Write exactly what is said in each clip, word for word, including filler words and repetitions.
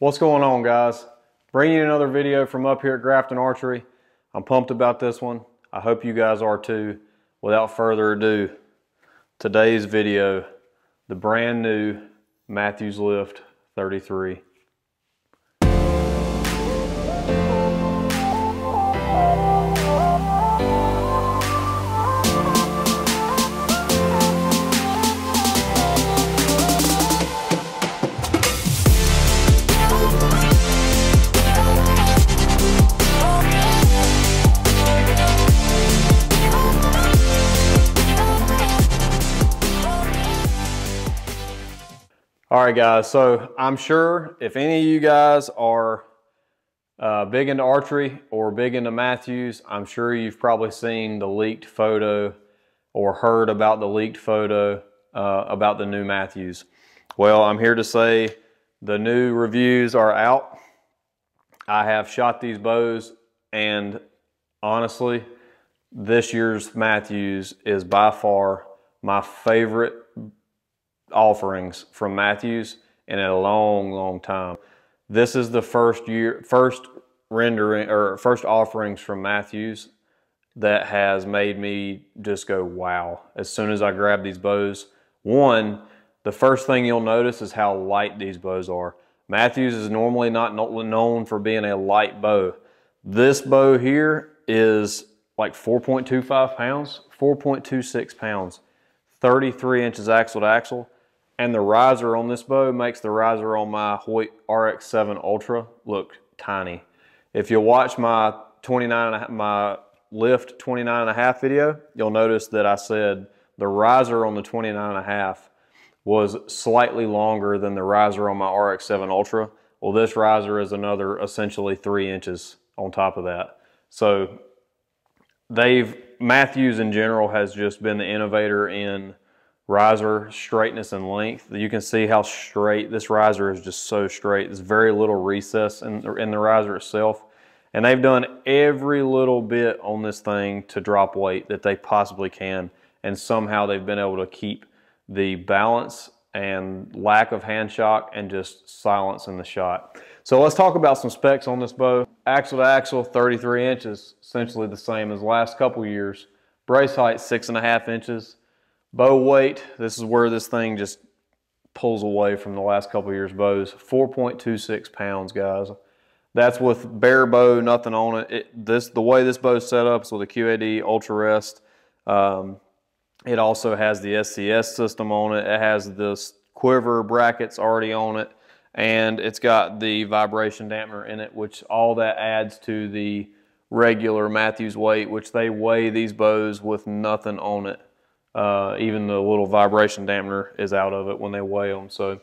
What's going on, guys? Bringing you another video from up here at Grafton Archery. I'm pumped about this one. I hope you guys are too. Without further ado, today's video, the brand new Mathews Lift thirty-three. All right, guys, so I'm sure if any of you guys are uh, big into archery or big into Mathews, I'm sure you've probably seen the leaked photo or heard about the leaked photo uh, about the new Mathews. Well, I'm here to say the new reviews are out. I have shot these bows, and honestly, this year's Mathews is by far my favorite offerings from Mathews in a long, long time. This is the first year, first rendering or first offerings from Mathews that has made me just go, wow. As soon as I grab these bows, one, the first thing you'll notice is how light these bows are. Mathews is normally not known for being a light bow. This bow here is like four point two five pounds, four point two six pounds, thirty-tee inches axle to axle. And the riser on this bow makes the riser on my Hoyt R X seven Ultra look tiny. If you watch my twenty-nine, my lift twenty-nine and a half video, you'll notice that I said the riser on the twenty-nine and a half was slightly longer than the riser on my R X seven Ultra. Well, this riser is another essentially three inches on top of that. So they've, Mathews in general has just been the innovator in riser straightness and length. You can see how straight this riser is, just so straight. There's very little recess in the, in the riser itself. And they've done every little bit on this thing to drop weight that they possibly can. And somehow they've been able to keep the balance and lack of hand shock and just silence in the shot. So let's talk about some specs on this bow. Axle to axle, thirty-three inches, essentially the same as last couple years. Brace height, six and a half inches. Bow weight, this is where this thing just pulls away from the last couple of years' bows. four point two six pounds, guys. That's with bare bow, nothing on it. it this, the way this bow's set up is with a Q A D Ultra Rest. Um, it also has the S C S system on it. It has this quiver brackets already on it. And it's got the vibration dampener in it, which all that adds to the regular Mathews weight, which they weigh these bows with nothing on it. Uh, even the little vibration dampener is out of it when they weigh them. So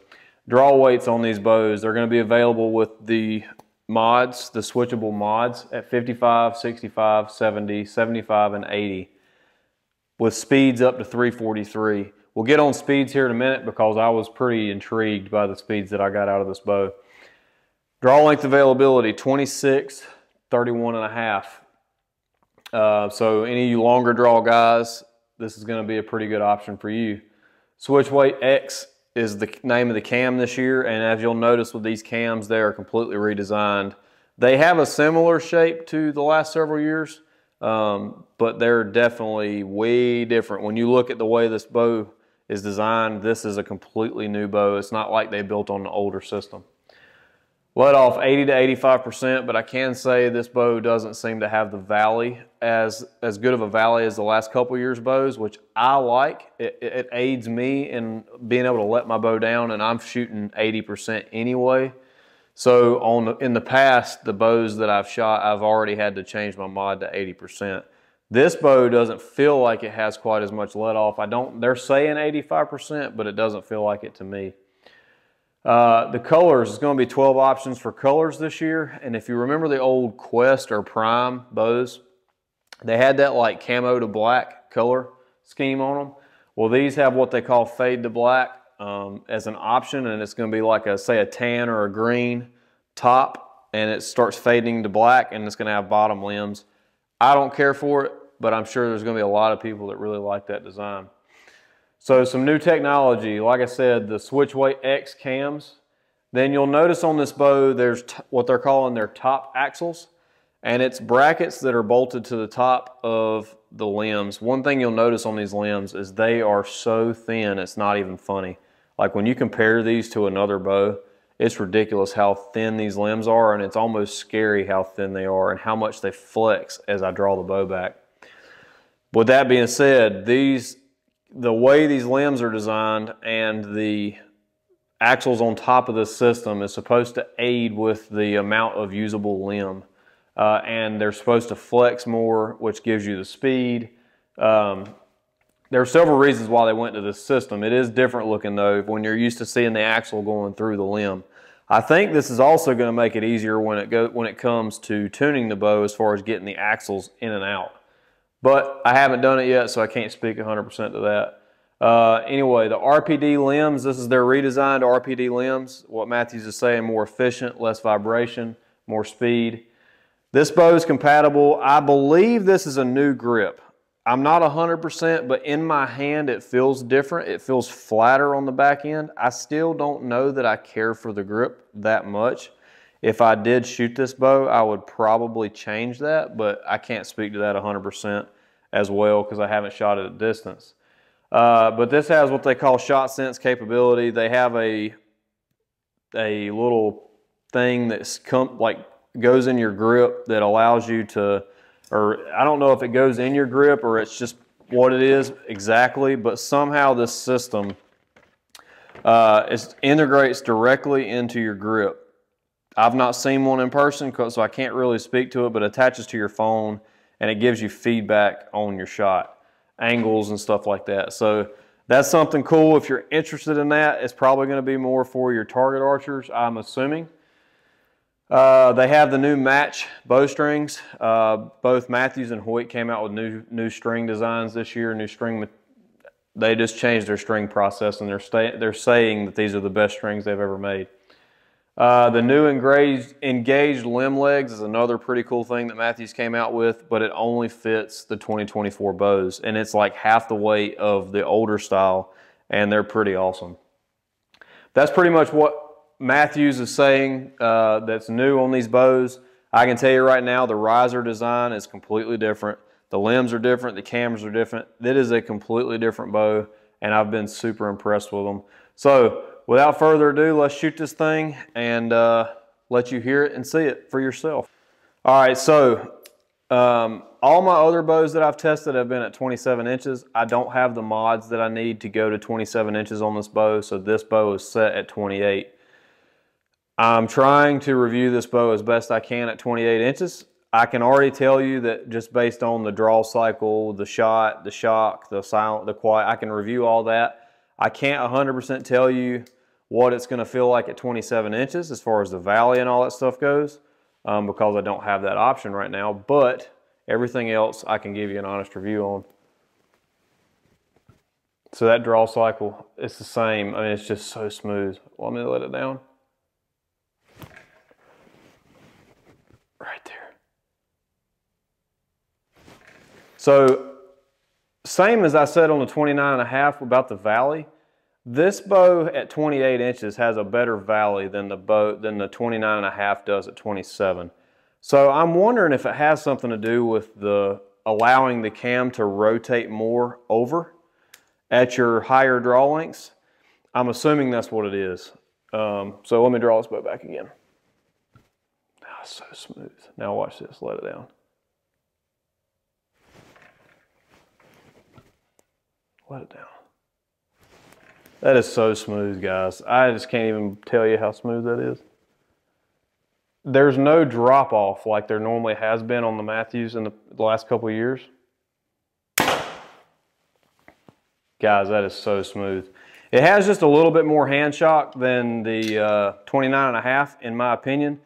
draw weights on these bows, they're going to be available with the mods, the switchable mods at fifty-five, sixty-five, seventy, seventy-five, and eighty with speeds up to three forty-three. We'll get on speeds here in a minute because I was pretty intrigued by the speeds that I got out of this bow. Draw length availability, twenty-six, thirty-one and a half. Uh, so any of you longer draw guys, this is going to be a pretty good option for you. Switchweight X is the name of the cam this year, and as you'll notice with these cams, they are completely redesigned. They have a similar shape to the last several years, um, but they're definitely way different. When you look at the way this bow is designed, this is a completely new bow. It's not like they built on an older system. Let off eighty to eighty-five percent, but I can say this bow doesn't seem to have the valley, as, as good of a valley as the last couple years' bows, which I like. It, it, it aids me in being able to let my bow down, and I'm shooting eighty percent anyway. So on the, in the past, the bows that I've shot, I've already had to change my mod to eighty percent. This bow doesn't feel like it has quite as much let off. I don't, they're saying eighty-five percent, but it doesn't feel like it to me. Uh, the colors, is going to be twelve options for colors this year. And if you remember the old Quest or Prime bows, they had that like camo to black color scheme on them. Well, these have what they call fade to black um, as an option, and it's going to be like a, say, a tan or a green top, and it starts fading to black, and it's going to have bottom limbs. I don't care for it, but I'm sure there's going to be a lot of people that really like that design. So some new technology, like I said, the Switchweight X cams. then you'll notice on this bow there's t what they're calling their top axles, and it's brackets that are bolted to the top of the limbs. One thing you'll notice on these limbs is they are so thin, it's not even funny. Like when you compare these to another bow, it's ridiculous how thin these limbs are, and it's almost scary how thin they are and how much they flex as I draw the bow back. With that being said, these, the way these limbs are designed and the axles on top of this system is supposed to aid with the amount of usable limb. Uh, and they're supposed to flex more, which gives you the speed. Um, there are several reasons why they went to this system. It is different looking though when you're used to seeing the axle going through the limb. I think this is also going to make it easier when it, go, when it comes to tuning the bow as far as getting the axles in and out. But I haven't done it yet, so I can't speak one hundred percent to that. Uh, anyway, the R P D limbs, this is their redesigned R P D limbs. What Mathews is saying, more efficient, less vibration, more speed. This bow is compatible. I believe this is a new grip. I'm not one hundred percent, but in my hand it feels different. It feels flatter on the back end. I still don't know that I care for the grip that much. If I did shoot this bow, I would probably change that, but I can't speak to that one hundred percent as well because I haven't shot it at distance. Uh, but this has what they call shot sense capability. They have a, a little thing that's come, like goes in your grip that allows you to, or I don't know if it goes in your grip or it's just what it is exactly, but somehow this system uh, it integrates directly into your grip. I've not seen one in person, so I can't really speak to it, but it attaches to your phone and it gives you feedback on your shot, angles and stuff like that. So that's something cool. If you're interested in that, it's probably gonna be more for your target archers, I'm assuming. Uh, they have the new match bowstrings. Uh, both Mathews and Hoyt came out with new, new string designs this year, new string. They just changed their string process and they're, they're saying that these are the best strings they've ever made. Uh, the new engaged, engaged limb legs is another pretty cool thing that Mathews came out with, but it only fits the twenty twenty-four bows, and it's like half the weight of the older style, and they're pretty awesome. That's pretty much what Mathews is saying uh, that's new on these bows. I can tell you right now, the riser design is completely different. The limbs are different, the cams are different. It is a completely different bow, and I've been super impressed with them. So, without further ado, let's shoot this thing and uh, let you hear it and see it for yourself. All right, so um, all my other bows that I've tested have been at twenty-seven inches. I don't have the mods that I need to go to twenty-seven inches on this bow, so this bow is set at twenty-eight. I'm trying to review this bow as best I can at twenty-eight inches. I can already tell you that just based on the draw cycle, the shot, the shock, the silent, the quiet, I can review all that. I can't one hundred percent tell you what it's gonna feel like at twenty-seven inches as far as the valley and all that stuff goes, um, because I don't have that option right now, but everything else I can give you an honest review on. So that draw cycle, it's the same. I mean, it's just so smooth. Want me to let it down? Right there. So, same as I said on the twenty-nine and a half about the valley, this bow at twenty-eight inches has a better valley than the bow than the twenty-nine and a half does at twenty-seven. So I'm wondering if it has something to do with the allowing the cam to rotate more over at your higher draw lengths. I'm assuming that's what it is. Um, so let me draw this bow back again. Oh, so smooth. Now watch this, let it down. Let it down. That is so smooth, guys. I just can't even tell you how smooth that is. There's no drop off like there normally has been on the Mathews in the last couple of years. Guys, that is so smooth. It has just a little bit more hand shock than the uh, twenty-nine and a half, in my opinion,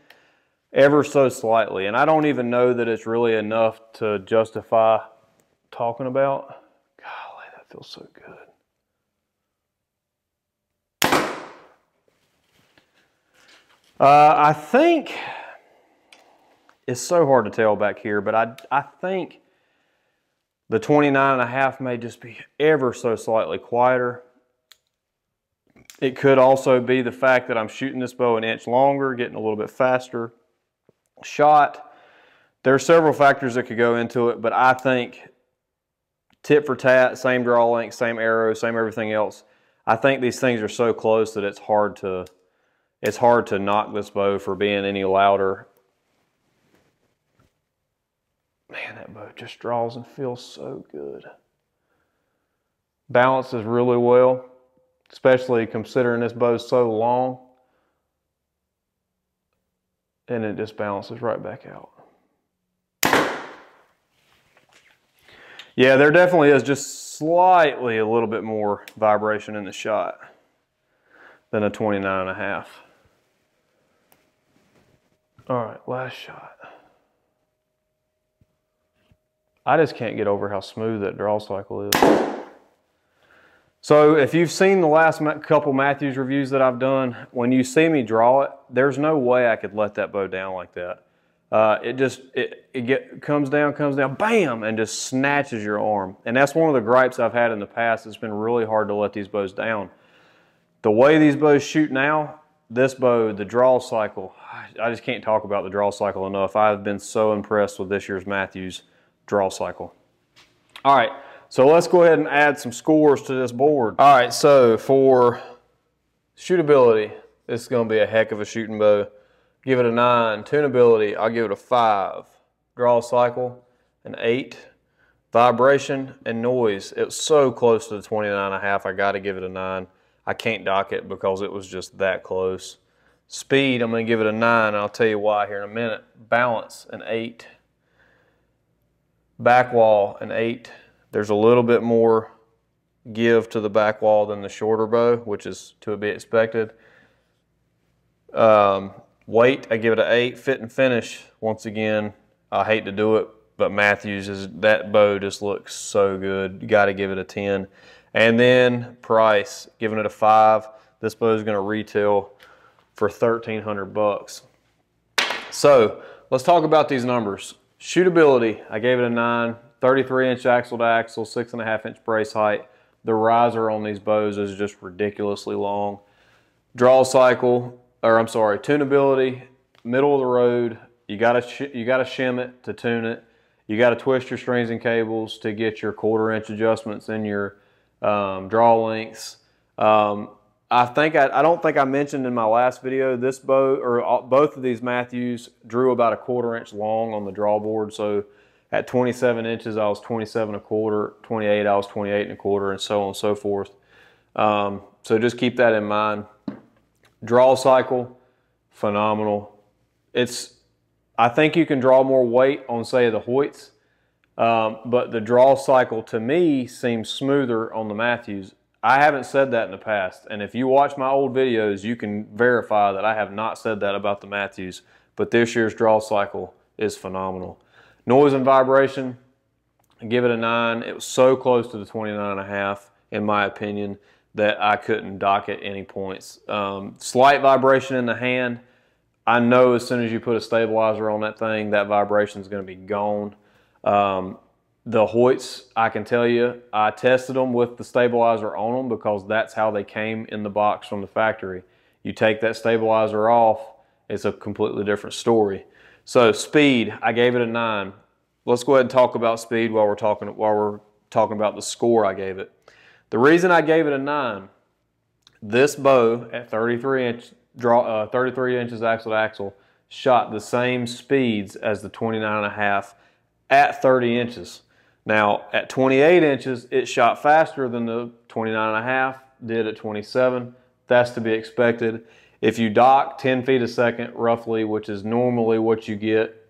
ever so slightly. And I don't even know that it's really enough to justify talking about. Golly, that feels so good. Uh, I think, it's so hard to tell back here, but I, I think the twenty-nine and a half may just be ever so slightly quieter. It could also be the fact that I'm shooting this bow an inch longer, getting a little bit faster shot. There are several factors that could go into it, but I think tit for tat, same draw length, same arrow, same everything else, I think these things are so close that it's hard to, it's hard to knock this bow for being any louder. Man, that bow just draws and feels so good. Balances really well, especially considering this bow's so long. And it just balances right back out. Yeah, there definitely is just slightly a little bit more vibration in the shot than a twenty-nine and a half. All right, last shot. I just can't get over how smooth that draw cycle is. So if you've seen the last couple Mathews reviews that I've done, when you see me draw it, there's no way I could let that bow down like that. Uh, it just, it, it get, comes down, comes down, bam, and just snatches your arm. And that's one of the gripes I've had in the past. It's been really hard to let these bows down. The way these bows shoot now, this bow, the draw cycle, I just can't talk about the draw cycle enough. I've been so impressed with this year's Mathews draw cycle. All right, so let's go ahead and add some scores to this board. All right, so for shootability, this is gonna be a heck of a shooting bow. Give it a nine. Tunability, I'll give it a five. Draw cycle, an eight. Vibration and noise, it was so close to the twenty-nine and a half, I gotta give it a nine. I can't dock it because it was just that close. Speed, I'm gonna give it a nine. I'll tell you why here in a minute. Balance, an eight. Back wall, an eight. There's a little bit more give to the back wall than the shorter bow, which is to be expected. Um, Weight, I give it an eight. Fit and finish, once again, I hate to do it, but Mathews, is, that bow just looks so good. You gotta give it a ten. And then price, giving it a five. This bow is gonna retail for thirteen hundred bucks. So let's talk about these numbers. Shootability, I gave it a nine. thirty-three inch axle to axle, six and a half inch brace height. The riser on these bows is just ridiculously long. Draw cycle, or I'm sorry, tunability, middle of the road. You gotta sh you gotta shim it to tune it. You gotta twist your strings and cables to get your quarter inch adjustments in your um, draw lengths. Um, I think I, I don't think I mentioned in my last video, this bow, or all, both of these Mathews drew about a quarter inch long on the draw board. So at twenty-seven inches, I was twenty-seven and a quarter, twenty-eight, I was twenty-eight and a quarter, and so on and so forth. Um, so just keep that in mind. Draw cycle, phenomenal. It's, I think you can draw more weight on, say, the Hoyts, um, but the draw cycle to me seems smoother on the Mathews. I haven't said that in the past, and if you watch my old videos, you can verify that I have not said that about the Mathews, but this year's draw cycle is phenomenal. Noise and vibration, I give it a nine. It was so close to the twenty-nine and a half, in my opinion, that I couldn't dock at any points. Um, slight vibration in the hand. I know as soon as you put a stabilizer on that thing, that vibration is gonna be gone. Um, the Hoyts, I can tell you, I tested them with the stabilizer on them because that's how they came in the box from the factory. You take that stabilizer off, it's a completely different story. So speed, I gave it a nine. Let's go ahead and talk about speed while we're talking, while we're talking about the score I gave it. The reason I gave it a nine, this bow at thirty-three inch draw, uh, thirty-three inches axle to axle, shot the same speeds as the twenty-nine and a half at thirty inches. Now at twenty-eight inches, it shot faster than the twenty-nine and a half did at twenty-seven. That's to be expected. If you dock ten feet a second roughly, which is normally what you get,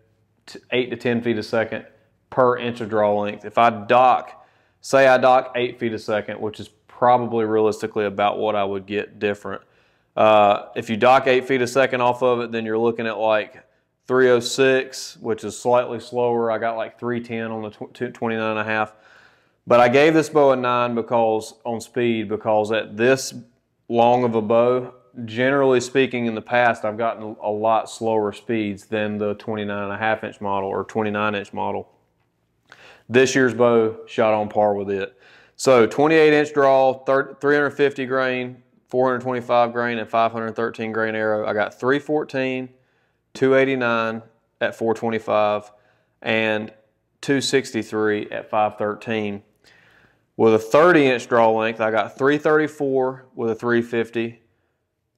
eight to ten feet a second per inch of draw length. If I dock, say I dock eight feet a second, which is probably realistically about what I would get different. Uh, if you dock eight feet a second off of it, then you're looking at like three oh six, which is slightly slower. I got like three ten on the twenty-nine and a half. But I gave this bow a nine because on speed, because at this long of a bow, generally speaking in the past, I've gotten a lot slower speeds than the twenty-nine and a half inch model or twenty-nine inch model. This year's bow shot on par with it. So twenty-eight inch draw, three hundred fifty grain, four twenty-five grain and five thirteen grain arrow. I got three fourteen, two eighty-nine at four twenty-five, and two sixty-three at five thirteen. With a thirty inch draw length, I got three thirty-four with a three fifty,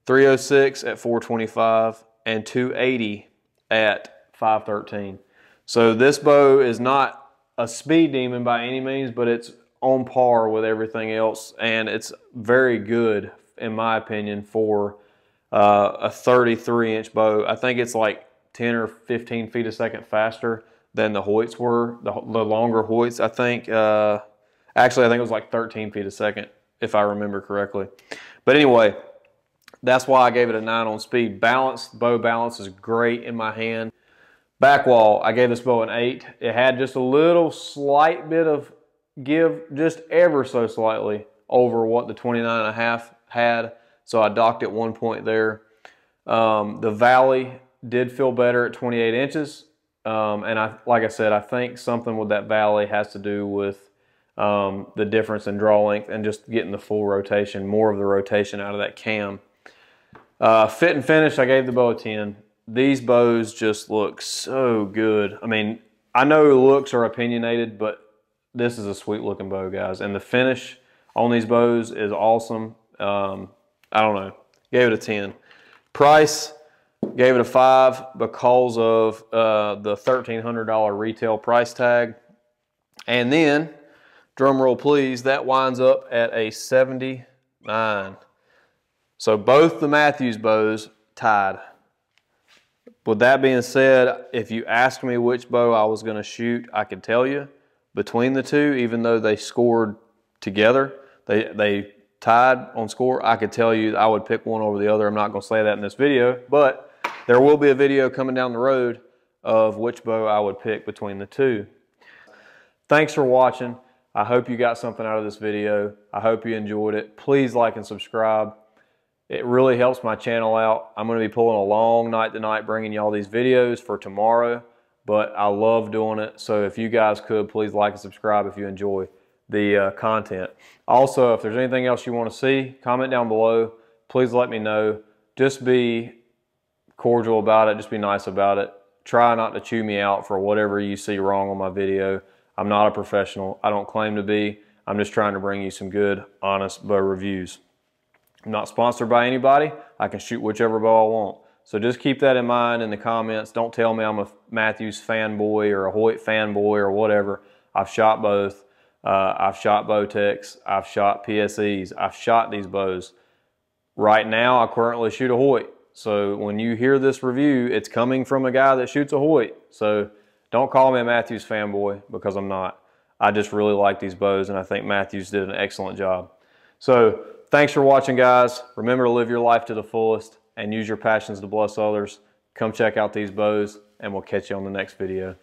three oh six at four twenty-five, and two eighty at five thirteen. So this bow is not a speed demon by any means, but it's on par with everything else, and it's very good, in my opinion, for uh, a thirty-three inch bow. I think it's like ten or fifteen feet a second faster than the Hoyts were, the, the longer Hoyts. I think, uh, actually, I think it was like thirteen feet a second, if I remember correctly. But anyway, that's why I gave it a nine on speed. Balance, bow balance is great in my hand. Back wall, I gave this bow an eight. It had just a little slight bit of give, just ever so slightly over what the twenty-nine and a half had, so I docked at one point there. Um, the valley did feel better at twenty-eight inches, um, and I, like I said, I think something with that valley has to do with um, the difference in draw length and just getting the full rotation, more of the rotation out of that cam. Uh, fit and finish, I gave the bow a ten. These bows just look so good. I mean, I know looks are opinionated, but this is a sweet looking bow, guys. And the finish on these bows is awesome. Um, I don't know, gave it a ten. Price, gave it a five because of uh, the thirteen hundred dollar retail price tag. And then, drum roll please, that winds up at a seventy-nine. So both the Mathews bows tied. With that being said, if you asked me which bow I was gonna shoot, I could tell you between the two, even though they scored together, they, they tied on score, I could tell you I would pick one over the other. I'm not gonna say that in this video, but there will be a video coming down the road of which bow I would pick between the two. Thanks for watching. I hope you got something out of this video. I hope you enjoyed it. Please like and subscribe. It really helps my channel out. I'm gonna be pulling a long night tonight, bringing y'all these videos for tomorrow, but I love doing it. So if you guys could, please like and subscribe if you enjoy the uh, content. Also, if there's anything else you wanna see, comment down below. Please let me know. Just be cordial about it. Just be nice about it. Try not to chew me out for whatever you see wrong on my video. I'm not a professional. I don't claim to be. I'm just trying to bring you some good, honest bow reviews. I'm not sponsored by anybody. I can shoot whichever bow I want. So just keep that in mind in the comments. Don't tell me I'm a Mathews fanboy or a Hoyt fanboy or whatever. I've shot both. Uh, I've shot Bowtechs. I've shot P S Es. I've shot these bows. Right now, I currently shoot a Hoyt. So when you hear this review, it's coming from a guy that shoots a Hoyt. So don't call me a Mathews fanboy, because I'm not. I just really like these bows, and I think Mathews did an excellent job. So thanks for watching, guys. Remember to live your life to the fullest and use your passions to bless others. Come check out these bows, and we'll catch you on the next video.